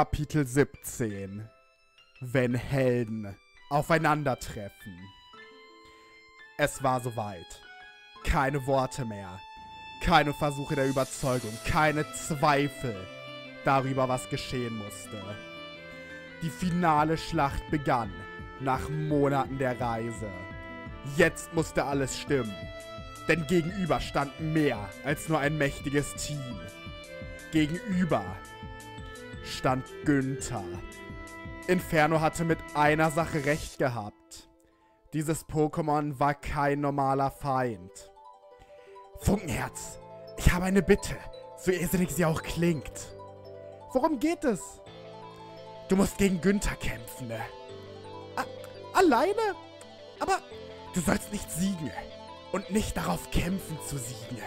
Kapitel 17. Wenn Helden aufeinandertreffen. Es war soweit. Keine Worte mehr. Keine Versuche der Überzeugung. Keine Zweifel darüber, was geschehen musste. Die finale Schlacht begann nach Monaten der Reise. Jetzt musste alles stimmen. Denn gegenüber stand mehr als nur ein mächtiges Team. Gegenüber stand Günther. Inferno hatte mit einer Sache recht gehabt. Dieses Pokémon war kein normaler Feind. Funkenherz, ich habe eine Bitte, so irrsinnig sie auch klingt. Worum geht es? Du musst gegen Günther kämpfen, ne? Alleine? Aber du sollst nicht siegen und nicht darauf kämpfen zu siegen.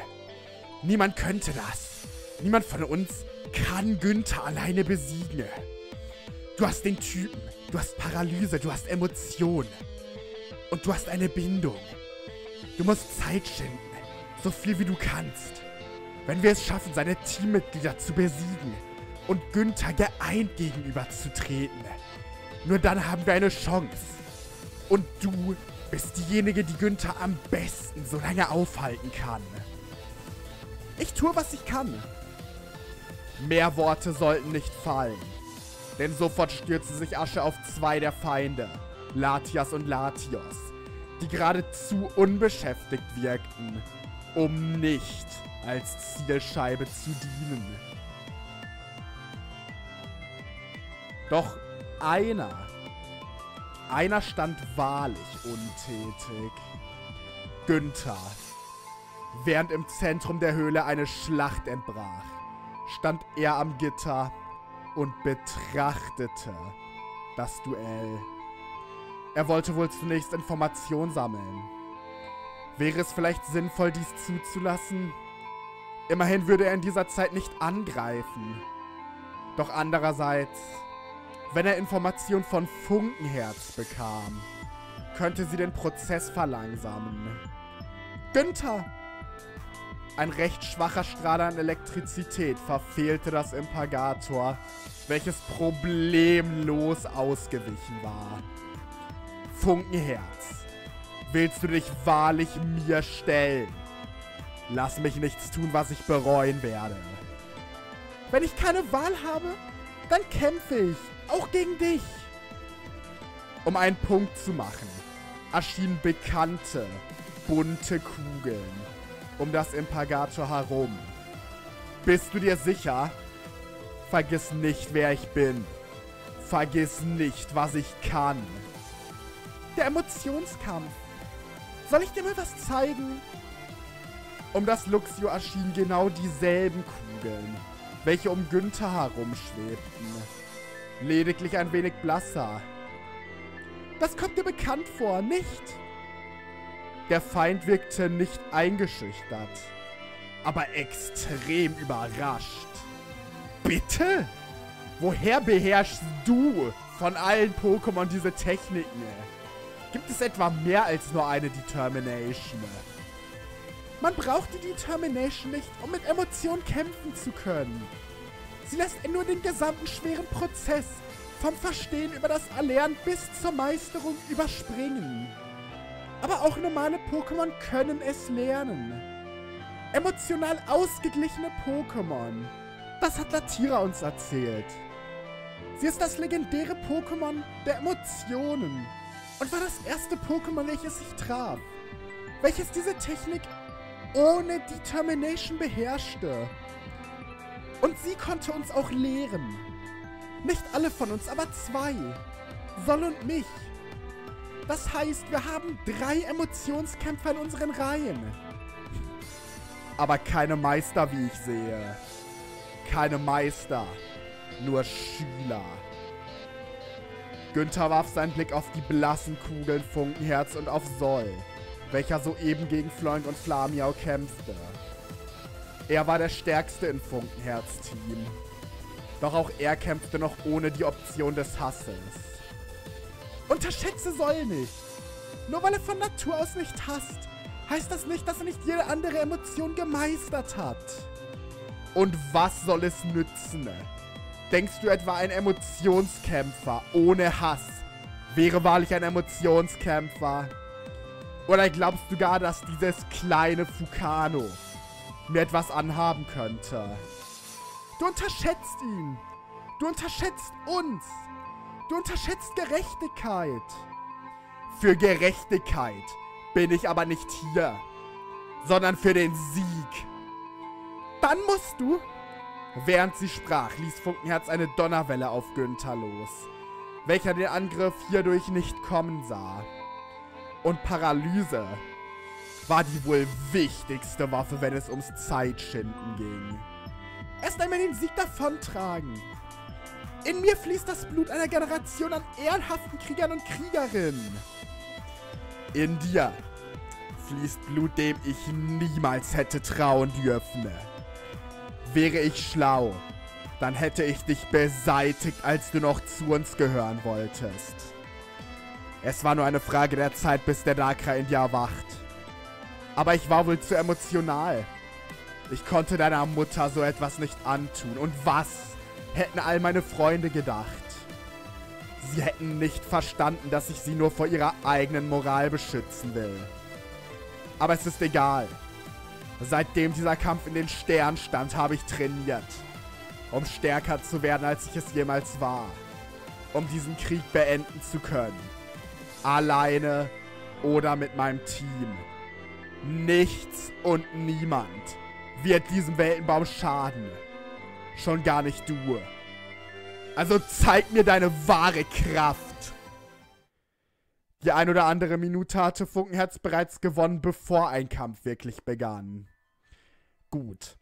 Niemand könnte das. Niemand von uns kann Günther alleine besiegen. Du hast den Typen, du hast Paralyse, du hast Emotionen und du hast eine Bindung. Du musst Zeit schinden, so viel wie du kannst. Wenn wir es schaffen, seine Teammitglieder zu besiegen und Günther geeint gegenüberzutreten, nur dann haben wir eine Chance. Und du bist diejenige, die Günther am besten so lange aufhalten kann. Ich tue, was ich kann. Mehr Worte sollten nicht fallen, denn sofort stürzte sich Asche auf zwei der Feinde, Latias und Latios, die geradezu unbeschäftigt wirkten, um nicht als Zielscheibe zu dienen. Doch einer stand wahrlich untätig. Günther. Während im Zentrum der Höhle eine Schlacht entbrach, stand er am Gitter und betrachtete das Duell. Er wollte wohl zunächst Informationen sammeln. Wäre es vielleicht sinnvoll, dies zuzulassen? Immerhin würde er in dieser Zeit nicht angreifen. Doch andererseits, wenn er Informationen von Funkenherz bekam, könnte sie den Prozess verlangsamen. Günther! Ein recht schwacher Strahl an Elektrizität verfehlte das Impagator, welches problemlos ausgewichen war. Funkenherz, willst du dich wahrlich mir stellen? Lass mich nichts tun, was ich bereuen werde. Wenn ich keine Wahl habe, dann kämpfe ich, auch gegen dich. Um einen Punkt zu machen, erschienen bekannte, bunte Kugeln um das Impagator herum. Bist du dir sicher? Vergiss nicht, wer ich bin. Vergiss nicht, was ich kann. Der Emotionskampf. Soll ich dir mal was zeigen? Um das Luxio erschienen genau dieselben Kugeln, welche um Günther herumschwebten. Lediglich ein wenig blasser. Das kommt dir bekannt vor, nicht? Der Feind wirkte nicht eingeschüchtert, aber extrem überrascht. Bitte? Woher beherrschst du von allen Pokémon diese Techniken? Gibt es etwa mehr als nur eine Determination? Man braucht die Determination nicht, um mit Emotionen kämpfen zu können. Sie lässt nur den gesamten schweren Prozess vom Verstehen über das Erlernen bis zur Meisterung überspringen. Aber auch normale Pokémon können es lernen. Emotional ausgeglichene Pokémon. Das hat Latira uns erzählt. Sie ist das legendäre Pokémon der Emotionen und war das erste Pokémon, welches ich traf, welches diese Technik ohne Determination beherrschte. Und sie konnte uns auch lehren. Nicht alle von uns, aber zwei. Sol und mich. Das heißt, wir haben 3 Emotionskämpfer in unseren Reihen. Aber keine Meister, wie ich sehe. Keine Meister, nur Schüler. Günther warf seinen Blick auf die blassen Kugeln Funkenherz und auf Sol, welcher soeben gegen Floink und Flamiau kämpfte. Er war der Stärkste im Funkenherz-Team. Doch auch er kämpfte noch ohne die Option des Hasses. Unterschätze Sol nicht. Nur weil er von Natur aus nicht hasst, heißt das nicht, dass er nicht jede andere Emotion gemeistert hat. Und was soll es nützen, Denkst du etwa, ein Emotionskämpfer ohne Hass wäre wahrlich ein Emotionskämpfer? Oder glaubst du gar, dass dieses kleine Fukano mir etwas anhaben könnte? Du unterschätzt ihn. Du unterschätzt uns. Du unterschätzt Gerechtigkeit. Für Gerechtigkeit bin ich aber nicht hier, sondern für den Sieg. Dann musst du... Während sie sprach, ließ Funkenherz eine Donnerwelle auf Günther los, welcher den Angriff hierdurch nicht kommen sah. Und Paralyse war die wohl wichtigste Waffe, wenn es ums Zeitschinden ging. Erst einmal den Sieg davontragen. In mir fließt das Blut einer Generation an ehrenhaften Kriegern und Kriegerinnen. In dir fließt Blut, dem ich niemals hätte trauen dürfen. Wäre ich schlau, dann hätte ich dich beseitigt, als du noch zu uns gehören wolltest. Es war nur eine Frage der Zeit, bis der Darkrai in dir erwacht. Aber ich war wohl zu emotional. Ich konnte deiner Mutter so etwas nicht antun. Und was hätten all meine Freunde gedacht? Sie hätten nicht verstanden, dass ich sie nur vor ihrer eigenen Moral beschützen will. Aber es ist egal. Seitdem dieser Kampf in den Sternen stand, habe ich trainiert, um stärker zu werden, als ich es jemals war, um diesen Krieg beenden zu können. Alleine oder mit meinem Team. Nichts und niemand wird diesem Weltenbaum schaden. Schon gar nicht du. Also zeig mir deine wahre Kraft. Die ein oder andere Minute hatte Funkenherz bereits gewonnen, bevor ein Kampf wirklich begann. Gut,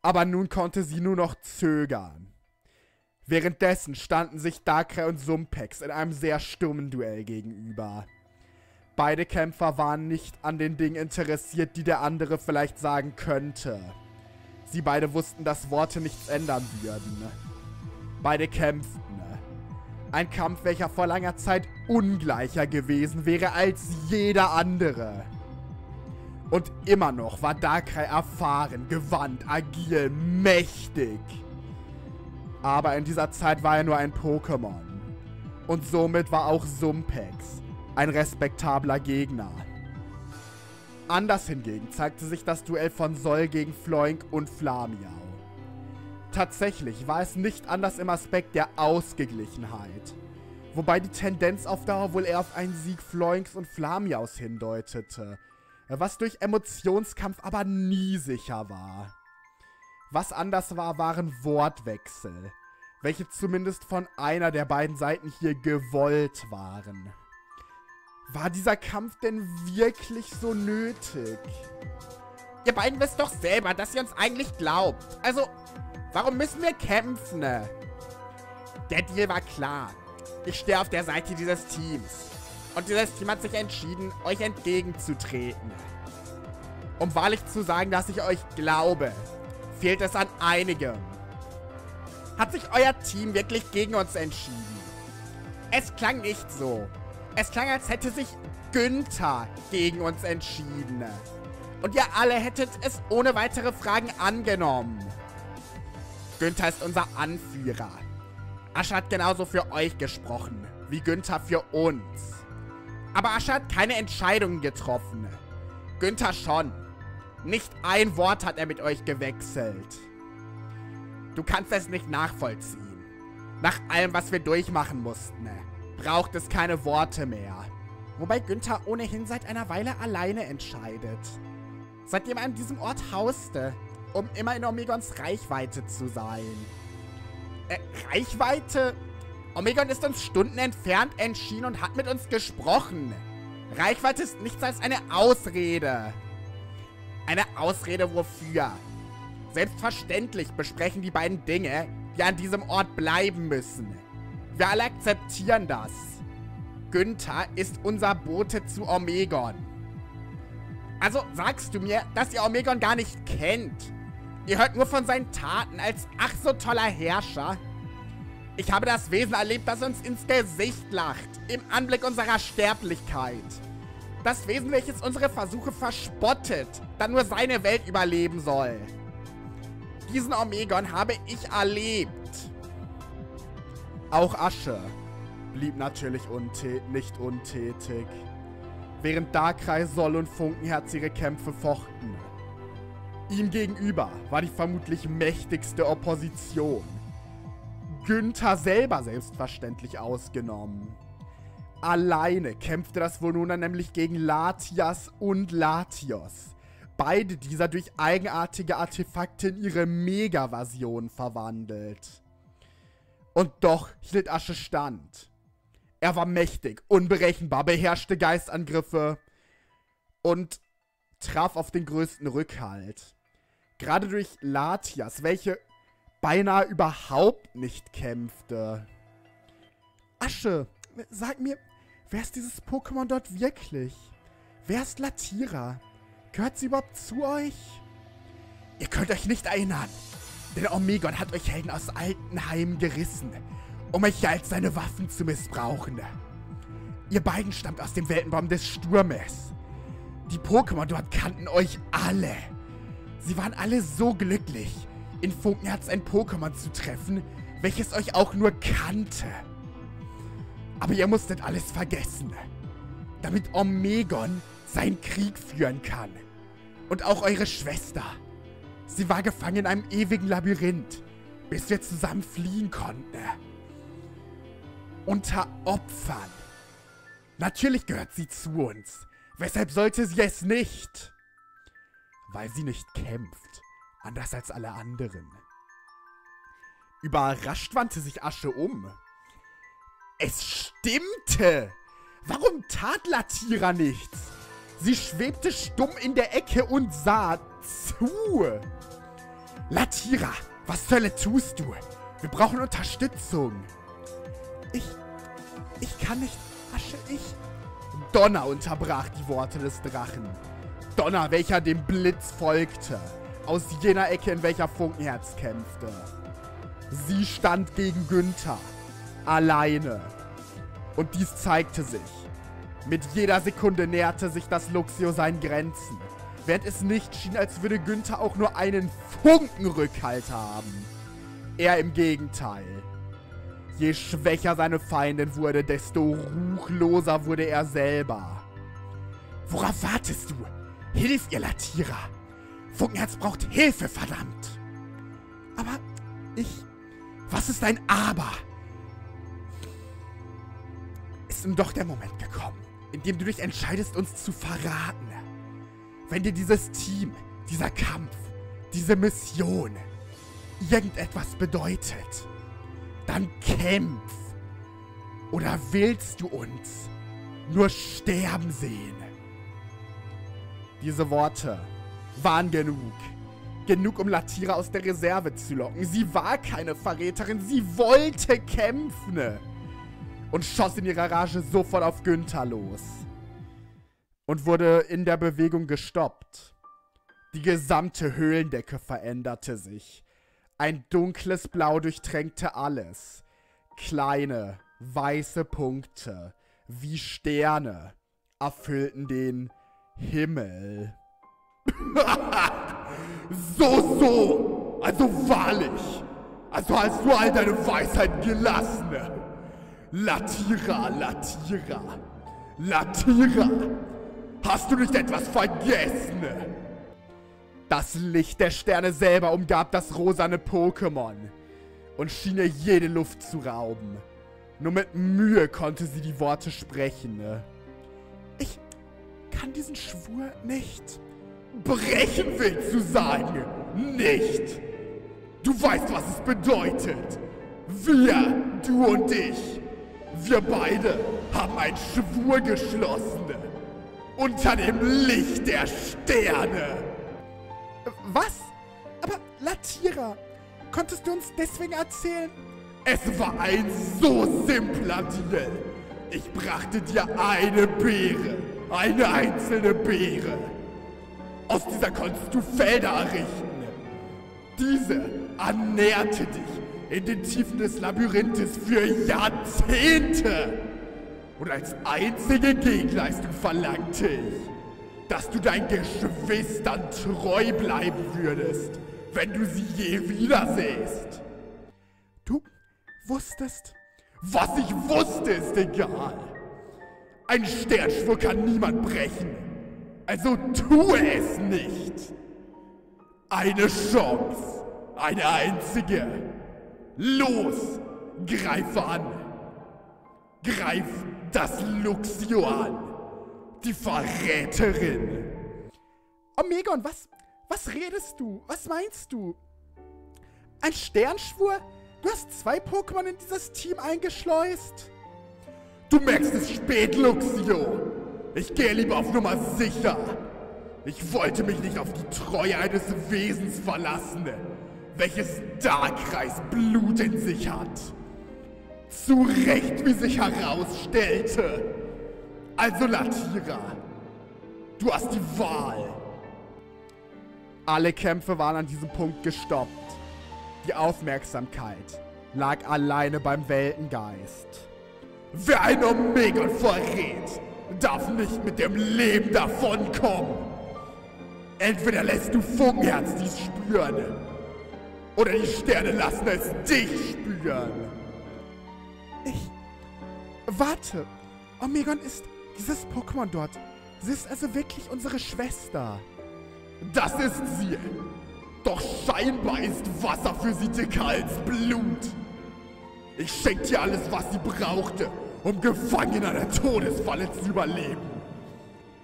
aber nun konnte sie nur noch zögern. Währenddessen standen sich Darkrai und Sumpex in einem sehr stummen Duell gegenüber. Beide Kämpfer waren nicht an den Dingen interessiert, die der andere vielleicht sagen könnte. Sie beide wussten, dass Worte nichts ändern würden. Beide kämpften. Ein Kampf, welcher vor langer Zeit ungleicher gewesen wäre als jeder andere. Und immer noch war Darkrai erfahren, gewandt, agil, mächtig. Aber in dieser Zeit war er nur ein Pokémon. Und somit war auch Sumpex ein respektabler Gegner. Anders hingegen zeigte sich das Duell von Sol gegen Floink und Flamiau. Tatsächlich war es nicht anders im Aspekt der Ausgeglichenheit, wobei die Tendenz auf Dauer wohl eher auf einen Sieg Floinks und Flamiaus hindeutete, was durch Emotionskampf aber nie sicher war. Was anders war, waren Wortwechsel, welche zumindest von einer der beiden Seiten hier gewollt waren. War dieser Kampf denn wirklich so nötig? Ihr beiden wisst doch selber, dass ihr uns eigentlich glaubt. Also... Warum müssen wir kämpfen? Der Deal war klar. Ich stehe auf der Seite dieses Teams. Und dieses Team hat sich entschieden, euch entgegenzutreten. Um wahrlich zu sagen, dass ich euch glaube, fehlt es an einigem. Hat sich euer Team wirklich gegen uns entschieden? Es klang nicht so. Es klang, als hätte sich Günther gegen uns entschieden. Und ihr alle hättet es ohne weitere Fragen angenommen. Günther ist unser Anführer. Asche hat genauso für euch gesprochen, wie Günther für uns. Aber Asche hat keine Entscheidungen getroffen. Günther schon. Nicht ein Wort hat er mit euch gewechselt. Du kannst es nicht nachvollziehen. Nach allem, was wir durchmachen mussten, braucht es keine Worte mehr. Wobei Günther ohnehin seit einer Weile alleine entscheidet. Seitdem er an diesem Ort hauste, um immer in Omegons Reichweite zu sein. Reichweite? Omegon ist uns Stunden entfernt entschieden und hat mit uns gesprochen. Reichweite ist nichts als eine Ausrede. Eine Ausrede wofür? Selbstverständlich besprechen die beiden Dinge, die an diesem Ort bleiben müssen. Wir alle akzeptieren das. Günther ist unser Bote zu Omegon. Also sagst du mir, dass ihr Omegon gar nicht kennt? Ihr hört nur von seinen Taten als ach so toller Herrscher. Ich habe das Wesen erlebt, das uns ins Gesicht lacht, im Anblick unserer Sterblichkeit. Das Wesen, welches unsere Versuche verspottet, da nur seine Welt überleben soll. Diesen Omegon habe ich erlebt. Auch Asche blieb natürlich nicht untätig, während Darkrai, Sol und Funkenherz ihre Kämpfe fochten. Ihm gegenüber war die vermutlich mächtigste Opposition, Günther selber selbstverständlich ausgenommen. Alleine kämpfte das Volona nämlich gegen Latias und Latios, beide dieser durch eigenartige Artefakte in ihre Mega-Version verwandelt. Und doch hielt Asche stand. Er war mächtig, unberechenbar, beherrschte Geistangriffe und traf auf den größten Rückhalt. Gerade durch Latias, welche beinahe überhaupt nicht kämpfte. Asche, sag mir, wer ist dieses Pokémon dort wirklich? Wer ist Latira? Gehört sie überhaupt zu euch? Ihr könnt euch nicht erinnern, denn Omegon hat euch Helden aus alten Heimen gerissen, um euch als seine Waffen zu missbrauchen. Ihr beiden stammt aus dem Weltenbaum des Sturmes. Die Pokémon dort kannten euch alle. Sie waren alle so glücklich, in Funkenherz ein Pokémon zu treffen, welches euch auch nur kannte. Aber ihr musstet alles vergessen, damit Omegon seinen Krieg führen kann. Und auch eure Schwester. Sie war gefangen in einem ewigen Labyrinth, bis wir zusammen fliehen konnten. Unter Opfern. Natürlich gehört sie zu uns. Weshalb sollte sie es nicht? Weil sie nicht kämpft. Anders als alle anderen. Überrascht wandte sich Asche um. Es stimmte! Warum tat Latira nichts? Sie schwebte stumm in der Ecke und sah zu. Latira, was zur Hölle tust du? Wir brauchen Unterstützung. Ich kann nicht, Asche, Donner unterbrach die Worte des Drachen. Donner, welcher dem Blitz folgte. Aus jener Ecke, in welcher Funkenherz kämpfte. Sie stand gegen Günther. Alleine. Und dies zeigte sich. Mit jeder Sekunde näherte sich das Luxio seinen Grenzen. Während es nicht schien, als würde Günther auch nur einen Funkenrückhalt haben. Er im Gegenteil. Je schwächer seine Feindin wurde, desto ruchloser wurde er selber. Worauf wartest du? Hilf ihr, Latira! Funkenherz braucht Hilfe, verdammt! Aber was ist ein Aber? Ist nun doch der Moment gekommen, in dem du dich entscheidest, uns zu verraten. Wenn dir dieses Team, dieser Kampf, diese Mission irgendetwas bedeutet, dann kämpf! Oder willst du uns nur sterben sehen? Diese Worte waren genug. Genug, um Latira aus der Reserve zu locken. Sie war keine Verräterin, sie wollte kämpfen. Und schoss in ihrer Rage sofort auf Günther los. Und wurde in der Bewegung gestoppt. Die gesamte Höhlendecke veränderte sich. Ein dunkles Blau durchtränkte alles. Kleine, weiße Punkte, wie Sterne, erfüllten den Himmel. So, also wahrlich. Also hast du all deine Weisheit gelassen. Latira, Latira, Latira, hast du nicht etwas vergessen? Das Licht der Sterne selber umgab das rosane Pokémon und schien ihr jede Luft zu rauben. Nur mit Mühe konnte sie die Worte sprechen. Ich kann diesen Schwur nicht brechen, willst du sagen? Nicht! Du weißt, was es bedeutet! Wir, du und ich, wir beide haben einen Schwur geschlossen. Unter dem Licht der Sterne! Was? Aber Latira, konntest du uns deswegen erzählen? Es war ein so simpler Deal. Ich brachte dir eine Beere. Eine einzelne Beere. Aus dieser konntest du Felder errichten. Diese ernährte dich in den Tiefen des Labyrinthes für Jahrzehnte. Und als einzige Gegenleistung verlangte ich, dass du deinen Geschwistern treu bleiben würdest, wenn du sie je wiedersehst. Du wusstest, Was ich wusste, ist egal. Ein Sternschwur kann niemand brechen. Also tue es nicht. Eine Chance. Eine einzige. Los, greife an. Greif das Luxio an. Die Verräterin. Omegon, was redest du? Was meinst du? Ein Sternschwur? Du hast 2 Pokémon in dieses Team eingeschleust? Du merkst es spät, Luxio. Ich gehe lieber auf Nummer sicher. Ich wollte mich nicht auf die Treue eines Wesens verlassen, welches Darkrais Blut in sich hat. Zu Recht, wie sich herausstellte. Also Latira, du hast die Wahl. Alle Kämpfe waren an diesem Punkt gestoppt. Die Aufmerksamkeit lag alleine beim Weltengeist. Wer ein Omegon verrät, darf nicht mit dem Leben davonkommen. Entweder lässt du Funkenherz dies spüren, oder die Sterne lassen es dich spüren. Warte! Omegon ist dieses Pokémon dort. Sie ist also wirklich unsere Schwester. Das ist sie. Doch scheinbar ist Wasser für sie dicker als Blut. Ich schenkte ihr alles, was sie brauchte, um gefangen in einer Todesfalle zu überleben.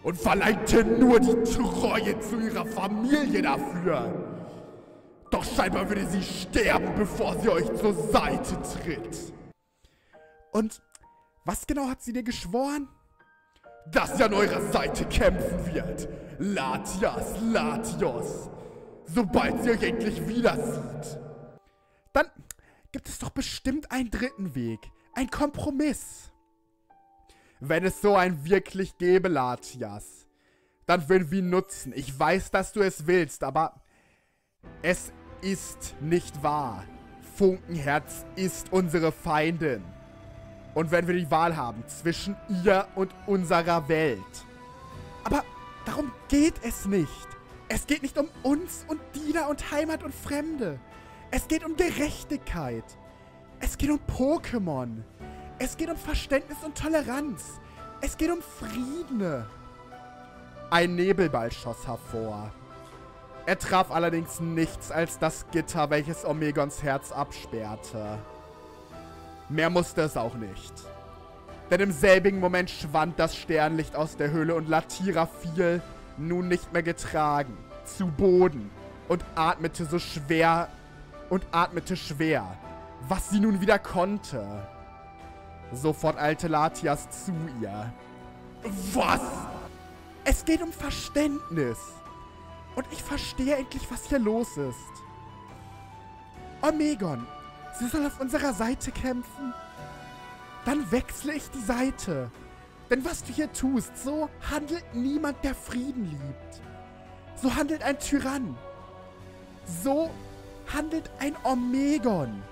Und verlangte nur die Treue zu ihrer Familie dafür. Doch scheinbar würde sie sterben, bevor sie euch zur Seite tritt. Und was genau hat sie dir geschworen? Dass sie an eurer Seite kämpfen wird. Latias, Latios. Sobald sie euch endlich wieder sieht. Dann gibt es doch bestimmt einen dritten Weg. Ein Kompromiss. Wenn es so einen wirklich gäbe, Latias, dann würden wir ihn nutzen. Ich weiß, dass du es willst, aber es ist nicht wahr. Funkenherz ist unsere Feindin. Und wenn wir die Wahl haben zwischen ihr und unserer Welt. Aber darum geht es nicht. Es geht nicht um uns und Diener und Heimat und Fremde. Es geht um Gerechtigkeit. Es geht um Pokémon. Es geht um Verständnis und Toleranz. Es geht um Frieden. Ein Nebelball schoss hervor. Er traf allerdings nichts als das Gitter, welches Omegons Herz absperrte. Mehr musste es auch nicht. Denn im selbigen Moment schwand das Sternlicht aus der Höhle und Latira fiel, nun nicht mehr getragen, zu Boden und atmete schwer, was sie nun wieder konnte. Sofort eilte Latias zu ihr. Was? Es geht um Verständnis. Und ich verstehe endlich, was hier los ist. Omegon, sie soll auf unserer Seite kämpfen? Dann wechsle ich die Seite. Denn was du hier tust, so handelt niemand, der Frieden liebt. So handelt ein Tyrann. So handelt ein Omegon.